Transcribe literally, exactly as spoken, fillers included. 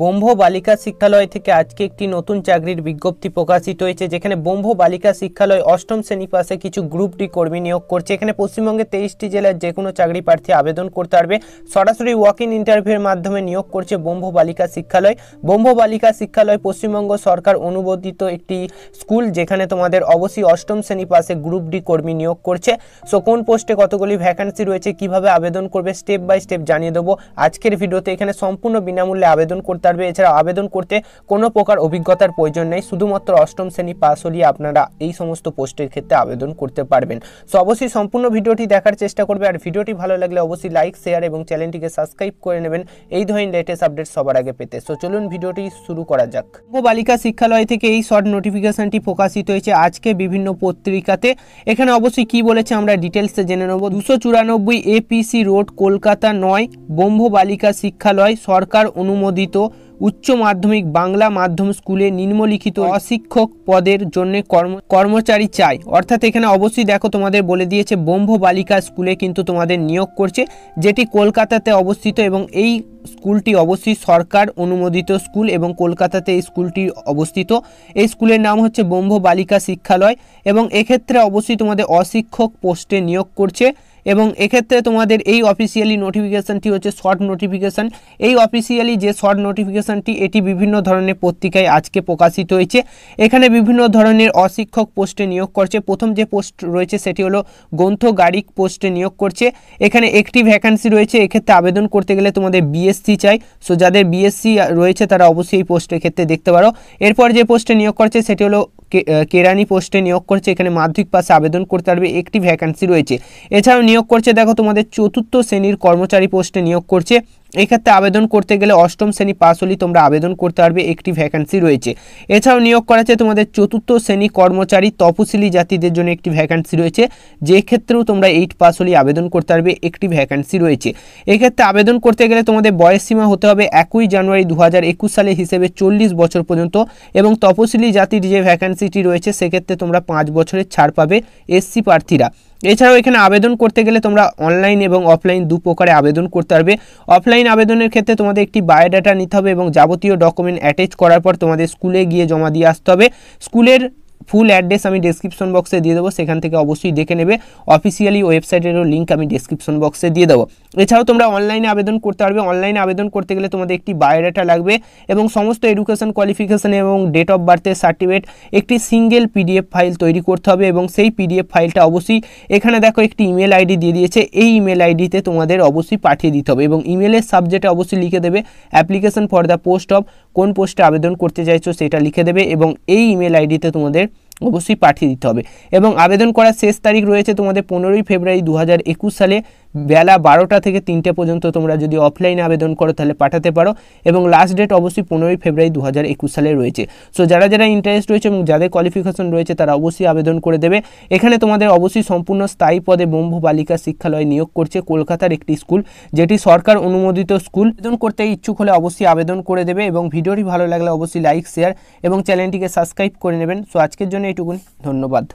ব্রহ্মো বালিকা শিক্ষালয় থেকে আজকে একটি নতুন চাকরির বিজ্ঞপ্তি প্রকাশিত হয়েছে, যেখানে ব্রহ্মো বালিকা শিক্ষালয় অষ্টম শ্রেণী পাশে কিছু গ্রুপ ডি কর্মী নিয়োগ করছে। এখানে পশ্চিমবঙ্গে তেইশটি জেলার যে কোনো চাকরি প্রার্থী আবেদন করতে পারবে। সরাসরি ওয়াক ইন ইন্টারভিউর মাধ্যমে নিয়োগ করছে ব্রহ্মো বালিকা শিক্ষালয়। ব্রহ্মো বালিকা শিক্ষালয় পশ্চিমবঙ্গ সরকার অনুমোদিত একটি স্কুল, যেখানে তোমাদের অবশ্যই অষ্টম শ্রেণী পাশে গ্রুপ ডি কর্মী নিয়োগ করছে। সো কোন পোস্টে কতগুলি ভ্যাকান্সি রয়েছে, কিভাবে আবেদন করবে স্টেপ বাই স্টেপ জানিয়ে দেবো আজকের ভিডিওতে। এখানে সম্পূর্ণ বিনামূল্যে আবেদন করতে পারবে। এছাড়া আবেদন করতে কোনো প্রকার অভিজ্ঞতার প্রয়োজন নেই, শুধুমাত্র অষ্টম শ্রেণী পাস হলেই আপনারা এই সমস্ত পোস্টের ক্ষেত্রে আবেদন করতে পারবেন। সো অবশ্যই সম্পূর্ণ ভিডিওটি দেখার চেষ্টা করবে। আর ভিডিওটি ভালো লাগলে অবশ্যই লাইক, শেয়ার এবং চ্যানেলটিকে সাবস্ক্রাইব করে নেবেন এই ধরনের লেটেস্ট আপডেট সবার আগে পেতে। সো চলুন ভিডিওটি শুরু করা যাক। ব্রহ্মো বালিকা শিক্ষালয় থেকে এই শর্ট নোটিফিকেশনটি প্রকাশিত হয়েছে আজকে বিভিন্ন পত্রিকাতে। এখানে অবশ্যই কি বলেছে আমরা ডিটেলসে জেনে নেব। দুশো চুরানব্বই A P C road Kolkata নয়, ব্রহ্মো বালিকা শিক্ষালয় সরকার অনুমোদিত উচ্চ মাধ্যমিক বাংলা মাধ্যম স্কুলে নিম্নলিখিত অশিক্ষক পদের জন্য কর্ম কর্মচারী চাই। অর্থাৎ এখানে অবশ্যই দেখো তোমাদের বলে দিয়েছে ব্রহ্মো বালিকা স্কুলে কিন্তু তোমাদের নিয়োগ করছে, যেটি কলকাতাতে অবস্থিত এবং এই স্কুলটি অবশ্যই সরকার অনুমোদিত স্কুল এবং কলকাতাতে এই স্কুলটি অবস্থিত। এই স্কুলের নাম হচ্ছে ব্রহ্মো বালিকা শিক্ষালয় এবং এক্ষেত্রে অবশ্যই তোমাদের অশিক্ষক পোস্টে নিয়োগ করছে। এবং এক্ষেত্রে তোমাদের এই অফিসিয়ালি নোটিফিকেশানটি হচ্ছে শর্ট নোটিফিকেশান। এই অফিসিয়ালি যে শর্ট নোটিফিকেশানটি এটি বিভিন্ন ধরনের পত্রিকায় আজকে প্রকাশিত হয়েছে। এখানে বিভিন্ন ধরনের অশিক্ষক পোস্টে নিয়োগ করছে। প্রথম যে পোস্ট রয়েছে সেটি হলো গ্রন্থগারিক পোস্টে নিয়োগ করছে। এখানে একটি ভ্যাকান্সি রয়েছে। এক্ষেত্রে আবেদন করতে গেলে তোমাদের বিএসসি চাই। সো যাদের বিএসসি রয়েছে তারা অবশ্যই এই পোস্টের ক্ষেত্রে দেখতে পারো। এরপর যে পোস্টে নিয়োগ করছে সেটি হলো কেরানি পোস্টে নিয়োগ করছে। এখানে মাধ্যমিক পাশে আবেদন করতে পারবে, একটি ভ্যাকান্সি রয়েছে। এছাড়াও নিয়োগ করছে দেখো তোমাদের চতুর্থ শ্রেণীর কর্মচারী পোস্টে নিয়োগ করছে। এক্ষেত্রে আবেদন করতে গেলে অষ্টম শ্রেণী পাস হলেই তোমরা আবেদন করতে পারবে, একটি ভ্যাকান্সি রয়েছে। এছাড়াও নিয়োগ করা হচ্ছে তোমাদের চতুর্থ শ্রেণী কর্মচারী তপশিলি জাতিদের জন্য একটি ভ্যাকান্সি রয়েছে, যে ক্ষেত্রেও তোমরা এইট পাস হলেই আবেদন করতে পারবে, একটি ভ্যাকান্সি রয়েছে। এক্ষেত্রে আবেদন করতে গেলে তোমাদের বয়স সীমা হতে হবে একই জানুয়ারি দু হাজার একুশ সালে হিসেবে চল্লিশ বছর পর্যন্ত। এবং তপশিলি জাতির যে ভ্যাকান্সিটি রয়েছে সেক্ষেত্রে তোমরা পাঁচ বছরের ছাড় পাবে এসসি প্রার্থীরা। এছাড়াও এখানে আবেদন করতে গেলে তোমরা অনলাইন এবং অফলাইন দু প্রকারে আবেদন করতে পারবে। অফলাইন আবেদনের ক্ষেত্রে তোমাদের একটি বায়োডাটা নিতে হবে এবং যাবতীয় ডকুমেন্ট অ্যাটাচ করার পর তোমাদের স্কুলে গিয়ে জমা দিয়ে আসতে হবে। স্কুলের ফুল অ্যাড্রেস আমি ডেসক্রিপশন বক্সে দিয়ে দেবো, সেখান থেকে অবশ্যই দেখে নেবে। অফিসিয়ালি ওয়েবসাইটেরও লিঙ্ক আমি ডেসক্রিপশন বক্সে দিয়ে দেবো। এছাড়াও তোমরা অনলাইনে আবেদন করতে পারবে। অনলাইনে আবেদন করতে গেলে তোমাদের একটি বায়োডাটা লাগবে এবং সমস্ত এডুকেশন কোয়ালিফিকেশান এবং ডেট অফ বার্থের সার্টিফিকেট, একটি সিঙ্গেল পিডিএফ ফাইল তৈরি করতে হবে। এবং সেই পিডিএফ ফাইলটা অবশ্যই এখানে দেখো একটি ইমেল আইডি দিয়ে দিয়েছে, এই ইমেল আইডিতে তোমাদের অবশ্যই পাঠিয়ে দিতে হবে। এবং ইমেলের সাবজেক্টে অবশ্যই লিখে দেবে application for the post of, কোন পোস্টে আবেদন করতে চাইছো সেটা লিখে দেবে এবং এই ইমেল আইডিতে তোমাদের অবশ্যই পাঠিয়ে দিতে হবে। এবং আবেদন করার শেষ তারিখ রয়েছে তোমাদের পনেরোই ফেব্রুয়ারি দু হাজার একুশ সালে বেলা বারোটা থেকে তিনটে পর্যন্ত। তোমরা যদি অফলাইনে আবেদন করো তাহলে পাঠাতে পারো এবং লাস্ট ডেট অবশ্যই পনেরোই ফেব্রুয়ারি দু হাজার একুশ সালে রয়েছে। সো যারা যারা ইন্টারেস্ট রয়েছে এবং যাদের কোয়ালিফিকেশন রয়েছে তারা অবশ্যই আবেদন করে দেবে। এখানে তোমাদের অবশ্যই সম্পূর্ণ স্থায়ী পদে ব্রহ্মো বালিকা শিক্ষালয় নিয়োগ করছে, কলকাতার একটি স্কুল যেটি সরকার অনুমোদিত স্কুল। আবেদন করতে ইচ্ছুক হলে অবশ্যই আবেদন করে দেবে। এবং ভিডিওটি ভালো লাগলে অবশ্যই লাইক, শেয়ার এবং চ্যানেলটিকে সাবস্ক্রাইব করে নেবেন। সো আজকের জন্য এইটুকুনি, ধন্যবাদ।